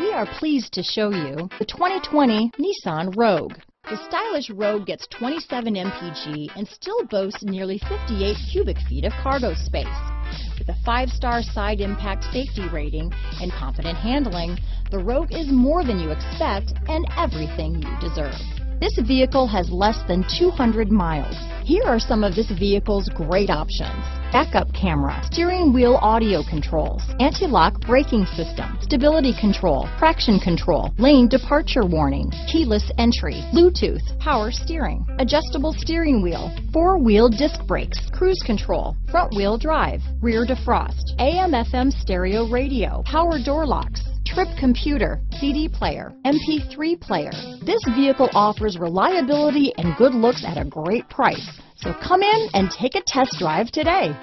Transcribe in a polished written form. We are pleased to show you the 2020 Nissan Rogue. The stylish Rogue gets 27 mpg and still boasts nearly 58 cubic feet of cargo space. With a 5-star side impact safety rating and competent handling, the Rogue is more than you expect and everything you deserve. This vehicle has less than 200 miles. Here are some of this vehicle's great options: backup camera, steering wheel audio controls, anti-lock braking system, stability control, traction control, lane departure warning, keyless entry, Bluetooth, power steering, adjustable steering wheel, 4-wheel disc brakes, cruise control, front-wheel drive, rear defrost, AM/FM stereo radio, power door locks, trip computer, CD player, MP3 player. This vehicle offers reliability and good looks at a great price. So come in and take a test drive today.